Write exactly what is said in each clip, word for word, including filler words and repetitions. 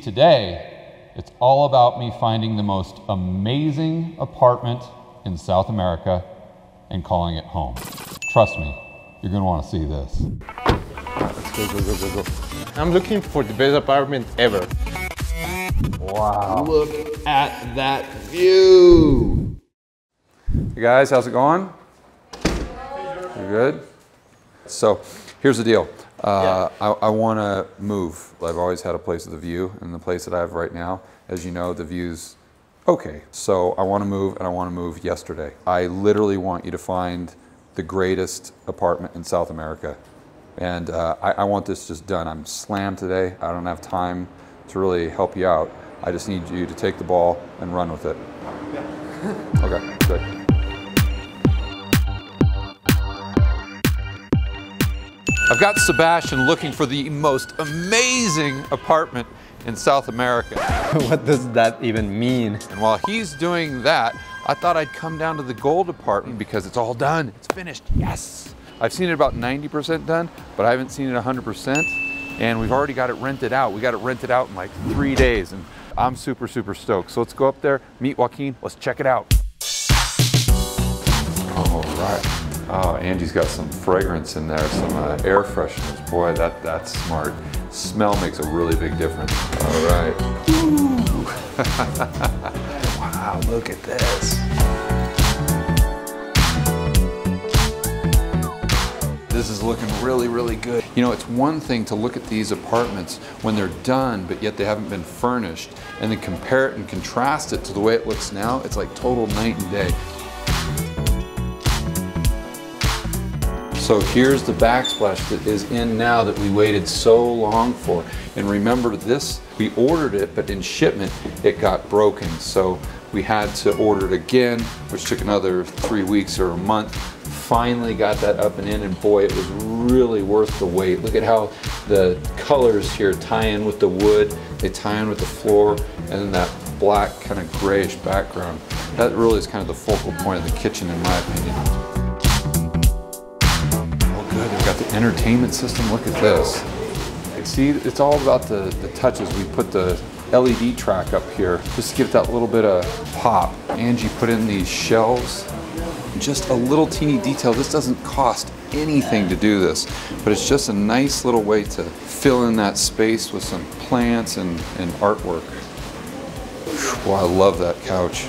Today, it's all about me finding the most amazing apartment in South America and calling it home. Trust me, you're gonna wanna see this. Let's go, go, go, go, go. I'm looking for the best apartment ever. Wow. Look at that view. Hey guys, how's it going? You good? So, here's the deal. Uh, yeah. I, I want to move. I've always had a place with a view, and the place that I have right now, as you know, the view's okay. So I want to move, and I want to move yesterday. I literally want you to find the greatest apartment in South America, and uh, I, I want this just done. I'm slammed today. I don't have time to really help you out. I just need you to take the ball and run with it. Yeah. Okay, good. I've got Sebastian looking for the most amazing apartment in South America. What does that even mean? And while he's doing that, I thought I'd come down to the gold apartment because it's all done. It's finished, yes. I've seen it about ninety percent done, but I haven't seen it one hundred percent. And we've already got it rented out. We got it rented out in like three days. And I'm super, super stoked. So let's go up there, meet Joaquin, let's check it out. All right. Oh, Angie's got some fragrance in there, some uh, air fresheners. Boy, that, that's smart. Smell makes a really big difference. All right. Wow, look at this. This is looking really, really good. You know, it's one thing to look at these apartments when they're done, but yet they haven't been furnished, and then compare it and contrast it to the way it looks now. It's like total night and day. So here's the backsplash that is in now that we waited so long for. And remember this, we ordered it, but in shipment, it got broken. So we had to order it again, which took another three weeks or a month. Finally got that up and in, and boy, it was really worth the wait. Look at how the colors here tie in with the wood, they tie in with the floor, and then that black kind of grayish background. That really is kind of the focal point of the kitchen, in my opinion. Got the entertainment system, look at this. See, it's all about the, the touches. We put the L E D track up here, just to give it that little bit of pop. Angie put in these shelves, just a little teeny detail. This doesn't cost anything to do this, but it's just a nice little way to fill in that space with some plants and, and artwork. Whew, wow, I love that couch.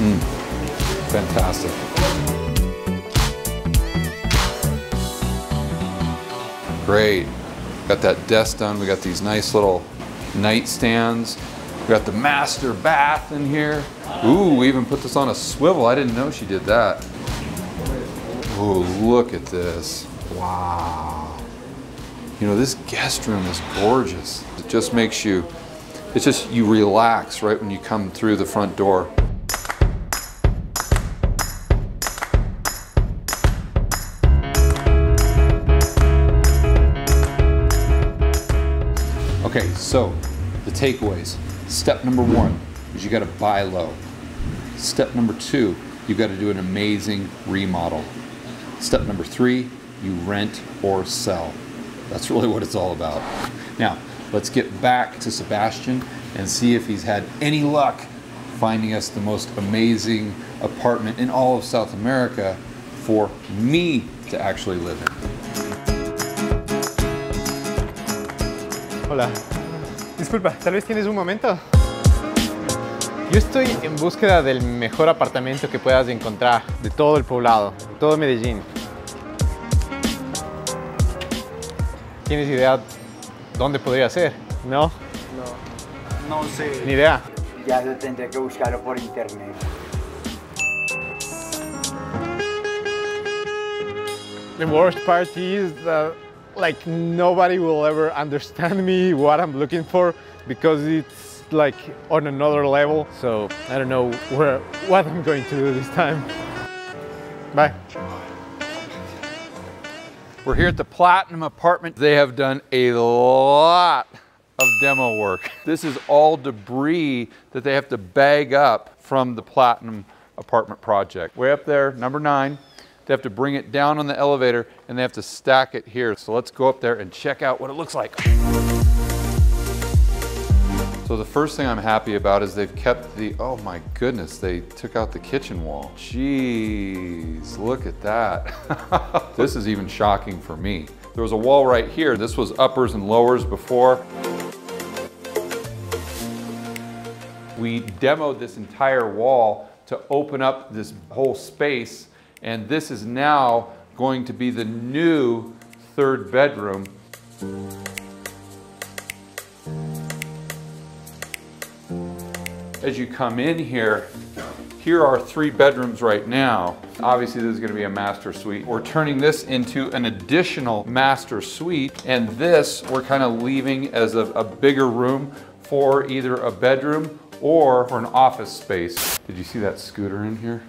Mm, fantastic. Great. Got that desk done. We got these nice little nightstands. We got the master bath in here. Ooh, we even put this on a swivel. I didn't know she did that. Ooh, look at this. Wow. You know, this guest room is gorgeous. It just makes you, it's just, you relax right when you come through the front door. Okay, so the takeaways. Step number one is you gotta buy low. Step number two, you gotta do an amazing remodel. Step number three, you rent or sell. That's really what it's all about. Now, let's get back to Sebastian and see if he's had any luck finding us the most amazing apartment in all of South America for me to actually live in. Hola, disculpa, tal vez tienes un momento. Yo estoy en búsqueda del mejor apartamento que puedas encontrar de todo el poblado, de todo Medellín. ¿Tienes idea dónde podría ser? ¿No? No, no sé. ¿Ni idea? Ya lo tendré que buscarlo por internet. The worst part is that like nobody will ever understand me what I'm looking for, because it's like on another level. So I don't know where what I'm going to do this time. Bye. We're here at the Platinum Apartment. They have done a lot of demo work. This is all debris that they have to bag up from the Platinum Apartment project. Way up there, number nine. They have to bring it down on the elevator and they have to stack it here. So let's go up there and check out what it looks like. So the first thing I'm happy about is they've kept the, oh my goodness, they took out the kitchen wall. Jeez, look at that. This is even shocking for me. There was a wall right here. This was uppers and lowers before. We demoed this entire wall to open up this whole space, and this is now going to be the new third bedroom. As you come in here, here are three bedrooms right now. Obviously this is going to be a master suite. We're turning this into an additional master suite, and this we're kind of leaving as a, a bigger room for either a bedroom or for an office space. Did you see that scooter in here?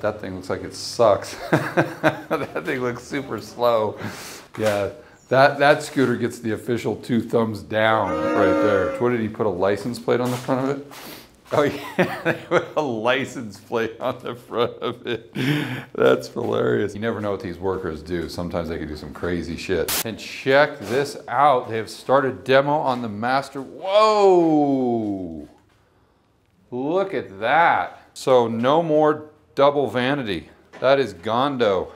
That thing looks like it sucks. That thing looks super slow. Yeah. That, that scooter gets the official two thumbs down right there. What did he put, a license plate on the front of it? Oh yeah, they put a license plate on the front of it. That's hilarious. You never know what these workers do. Sometimes they can do some crazy shit. And check this out. They have started demo on the master. Whoa! Look at that. So no more double vanity. That is gondo.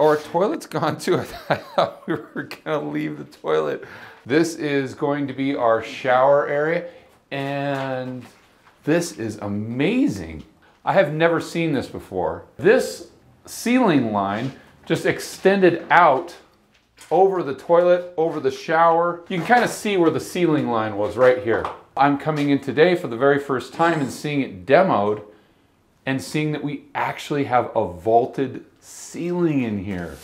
Our toilet's gone too. I thought we were gonna leave the toilet. This is going to be our shower area, and this is amazing. I have never seen this before. This ceiling line just extended out over the toilet, over the shower. You can kind of see where the ceiling line was right here. I'm coming in today for the very first time and seeing it demoed, and seeing that we actually have a vaulted ceiling in here.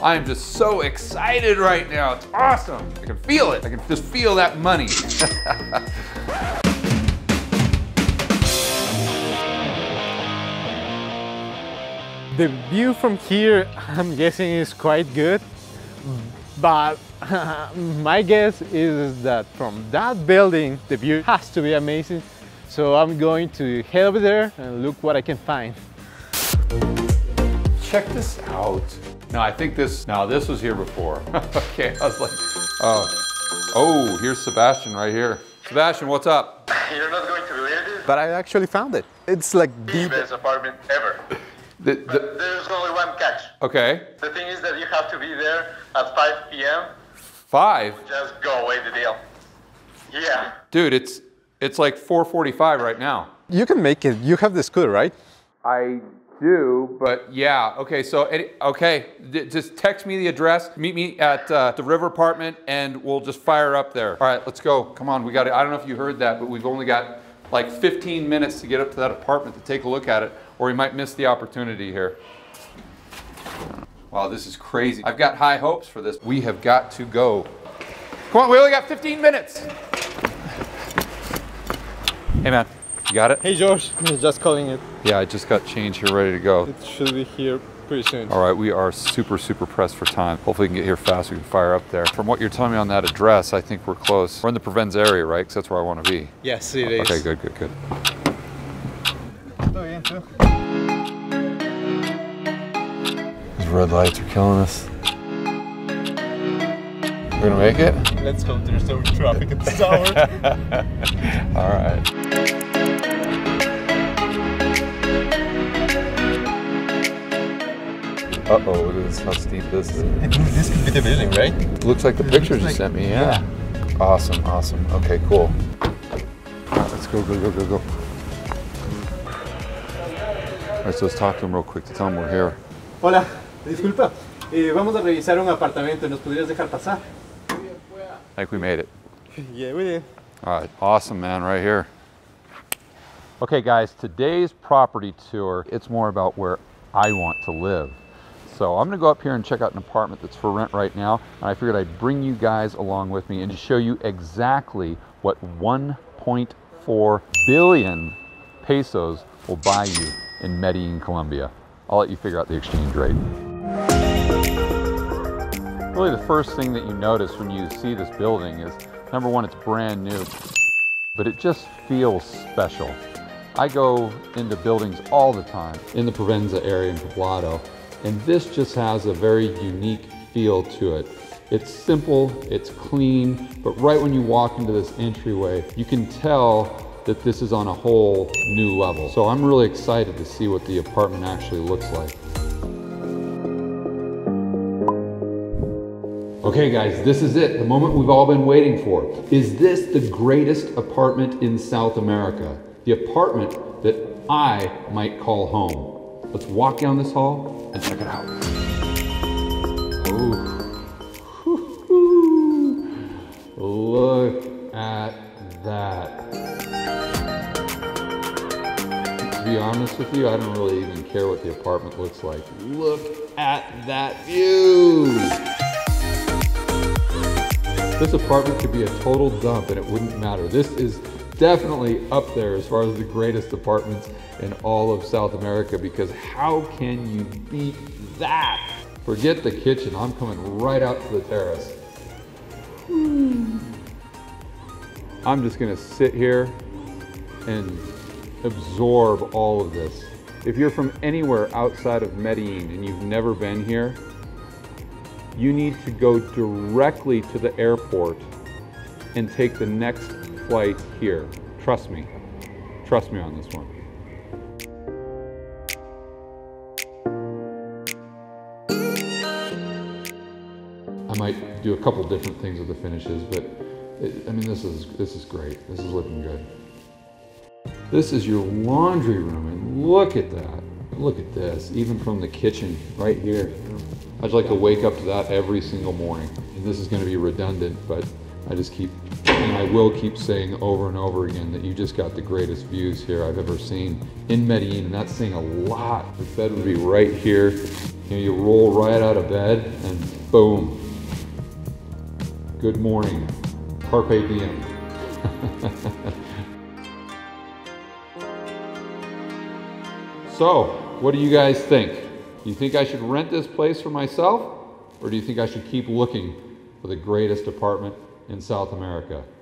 I am just so excited right now. It's awesome. I can feel it. I can just feel that money. The view from here, I'm guessing, is quite good, but my guess is that from that building the view has to be amazing, so I'm going to head over there and look what I can find. Check this out. Now I think this, now this was here before. Okay, I was like, oh, oh, here's Sebastian right here. Sebastian, what's up? You're not going to believe this, but I actually found it. It's like the best apartment ever. The, the, but there's only one catch. Okay. The thing is that you have to be there at five p m Five? Just go away the deal. Yeah. Dude, it's it's like four forty-five right now. You can make it. You have the scooter, right? I do, but yeah. Okay, so, it, okay. D just text me the address. Meet me at uh, the River Apartment, and we'll just fire up there. All right, let's go. Come on, we got it. I don't know if you heard that, but we've only got like fifteen minutes to get up to that apartment to take a look at it, or we might miss the opportunity here. Wow, this is crazy. I've got high hopes for this. We have got to go. Come on, we only got fifteen minutes. Hey man, you got it? Hey George, I'm just calling it. Yeah, I just got change here, ready to go. It should be here pretty soon. All right, we are super, super pressed for time. Hopefully we can get here fast, we can fire up there. From what you're telling me on that address, I think we're close. We're in the Provence area, right? Because that's where I want to be. Yes, it is. Okay, good, good, good. These red lights are killing us. We're gonna make it? Let's hope there's no traffic at this hour. All right. Uh-oh, look at this, how steep this is. I think this could be the building, right? Looks like the it pictures like, you sent me, yeah. yeah. Awesome, awesome. Okay, cool. All right, let's go, go, go, go, go. All right, so let's talk to them real quick to tell them we're here. Hola, disculpa. Eh, vamos a revisar un apartamento. ¿Nos podrías dejar pasar? I think we made it. Yeah, we did. All right, awesome, man, right here. Okay, guys, today's property tour, it's more about where I want to live. So I'm gonna go up here and check out an apartment that's for rent right now, and I figured I'd bring you guys along with me and just show you exactly what one point four billion pesos will buy you in Medellín, Colombia. I'll let you figure out the exchange rate. Really the first thing that you notice when you see this building is, number one, it's brand new, but it just feels special. I go into buildings all the time in the Provenza area in Poblado, And this just has a very unique feel to it. It's simple, it's clean, but right when you walk into this entryway, you can tell that this is on a whole new level. So I'm really excited to see what the apartment actually looks like. Okay guys, this is it, the moment we've all been waiting for. Is this the greatest apartment in South America? The apartment that I might call home. Let's walk down this hall and check it out. Ooh. Look at that. To be honest with you, I don't really even care what the apartment looks like. Look at that view. This apartment could be a total dump and it wouldn't matter. This is definitely up there as far as the greatest apartments in all of South America, because how can you beat that? Forget the kitchen, I'm coming right out to the terrace. I'm just gonna sit here and absorb all of this. If you're from anywhere outside of Medellín and you've never been here, you need to go directly to the airport and take the next flight here. Trust me. Trust me on this one. I might do a couple different things with the finishes, but it, I mean, this is, this is great. This is looking good. This is your laundry room, and look at that. Look at this, even from the kitchen right here. I'd like to wake up to that every single morning. And this is going to be redundant, but I just keep, and I will keep saying over and over again that you just got the greatest views here I've ever seen in Medellín, and that's saying a lot. The bed would be right here. You know, you roll right out of bed and boom. Good morning. Carpe diem. So, what do you guys think? Do you think I should rent this place for myself, or do you think I should keep looking for the greatest apartment in South America?